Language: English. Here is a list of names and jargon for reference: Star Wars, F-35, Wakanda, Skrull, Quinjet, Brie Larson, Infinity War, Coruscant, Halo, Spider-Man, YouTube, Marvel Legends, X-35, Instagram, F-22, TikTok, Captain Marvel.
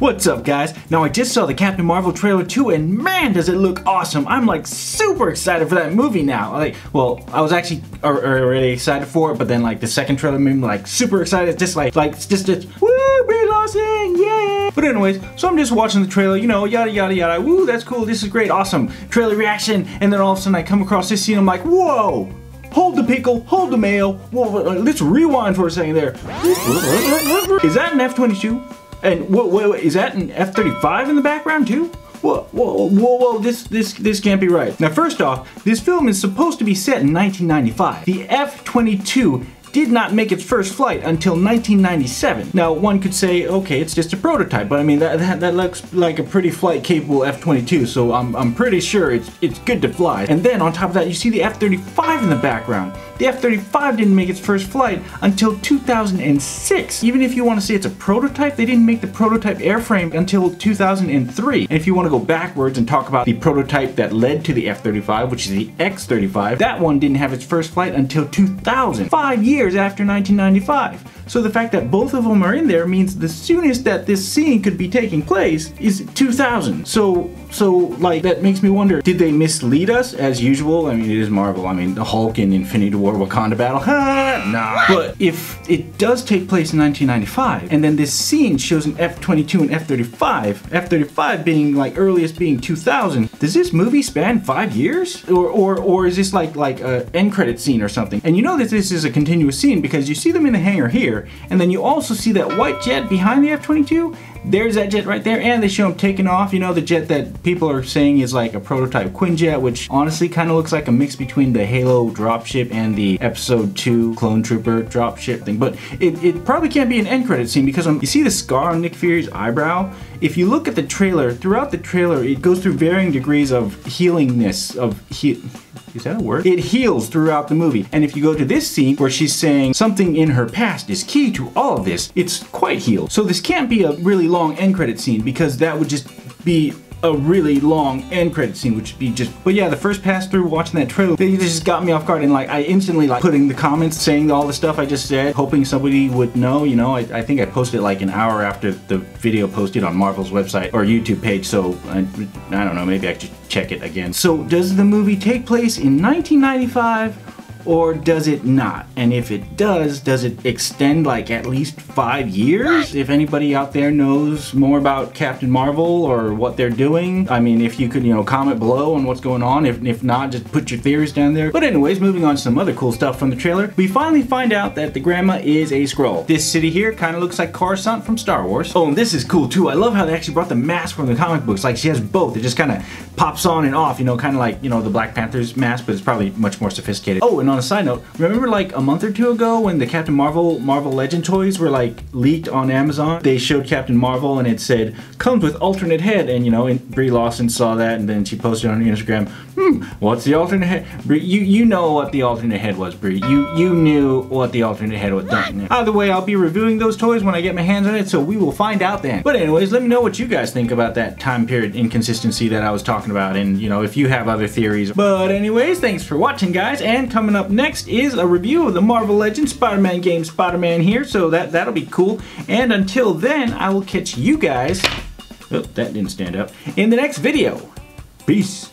What's up, guys? Now, I just saw the Captain Marvel trailer too, and man, does it look awesome. I'm like super excited for that movie now. Like, well, I was actually already excited for it, but then like the second trailer made me like super excited. Just like it's just woo, Brie Larson, yeah. But anyways, so I'm just watching the trailer, you know, yada yada yada. Woo, that's cool. This is great, awesome trailer reaction. And then all of a sudden, I come across this scene. I'm like, whoa. Hold the pickle, hold the mail. Whoa, let's rewind for a second there. Is that an F-22? And what is that an F-35 in the background too? Whoa, this can't be right. Now, first off, this film is supposed to be set in 1995. The F-22 did not make its first flight until 1997. Now, one could say, okay, it's just a prototype, but I mean, that looks like a pretty flight-capable F-22, so I'm pretty sure it's good to fly. And then, on top of that, you see the F-35 in the background. The F-35 didn't make its first flight until 2006. Even if you want to say it's a prototype, they didn't make the prototype airframe until 2003. And if you want to go backwards and talk about the prototype that led to the F-35, which is the X-35, that one didn't have its first flight until 2000, 5 years after 1995. So the fact that both of them are in there means the soonest that this scene could be taking place is 2000. So like, that makes me wonder, did they mislead us as usual? I mean, it is Marvel. I mean, the Hulk in Infinity War Wakanda battle, nah. But if it does take place in 1995, and then this scene shows an F-22 and F-35, F-35 being like earliest being 2000, does this movie span 5 years? Or is this like a end credit scene or something? And you know that this is a continuous scene because you see them in the hangar here, and then you also see that white jet behind the F-22. There's that jet right there, and they show him taking off. You know, the jet that people are saying is like a prototype Quinjet, which honestly kind of looks like a mix between the Halo dropship and the Episode 2 clone trooper dropship thing. But it probably can't be an end credit scene because you see the scar on Nick Fury's eyebrow. If you look at the trailer, throughout the trailer, it goes through varying degrees of healingness, is that a word? It heals throughout the movie. And if you go to this scene where she's saying something in her past is key to all of this, it's quite healed. So this can't be a really long end credit scene because that would just be a really long end credit scene, which would be just, but yeah, the first pass through watching that trailer, they just got me off guard, and like, I instantly like putting the comments, saying all the stuff I just said, hoping somebody would know, you know. I think I posted like an hour after the video posted on Marvel's website or YouTube page, so I don't know, maybe I should check it again. So does the movie take place in 1995? Or does it not? And if it does it extend like at least 5 years? If anybody out there knows more about Captain Marvel or what they're doing, I mean, if you could, you know, comment below on what's going on. If not, just put your theories down there. But anyways, moving on to some other cool stuff from the trailer, we finally find out that the grandma is a Skrull. This city here kind of looks like Coruscant from Star Wars. Oh, and this is cool too. I love how they actually brought the mask from the comic books. Like, she has both. It just kind of pops on and off, you know, kind of like, you know, the Black Panther's mask, but it's probably much more sophisticated. Oh, and on a side note, remember like a month or two ago when the Captain Marvel Legend toys were like leaked on Amazon? They showed Captain Marvel and it said, comes with alternate head, and you know, and Brie Larson saw that and then she posted on her Instagram, what's the alternate head? Brie, you know what the alternate head was, Brie. You knew what the alternate head was. Either way, I'll be reviewing those toys when I get my hands on it, so we will find out then. But anyways, let me know what you guys think about that time period inconsistency that I was talking about, and you know, if you have other theories. But anyways, thanks for watching, guys, and coming up next is a review of the Marvel Legends Spider-Man game, Spider-Man here, so that'll be cool. And until then, I will catch you guys, oh, that didn't stand up, in the next video. Peace.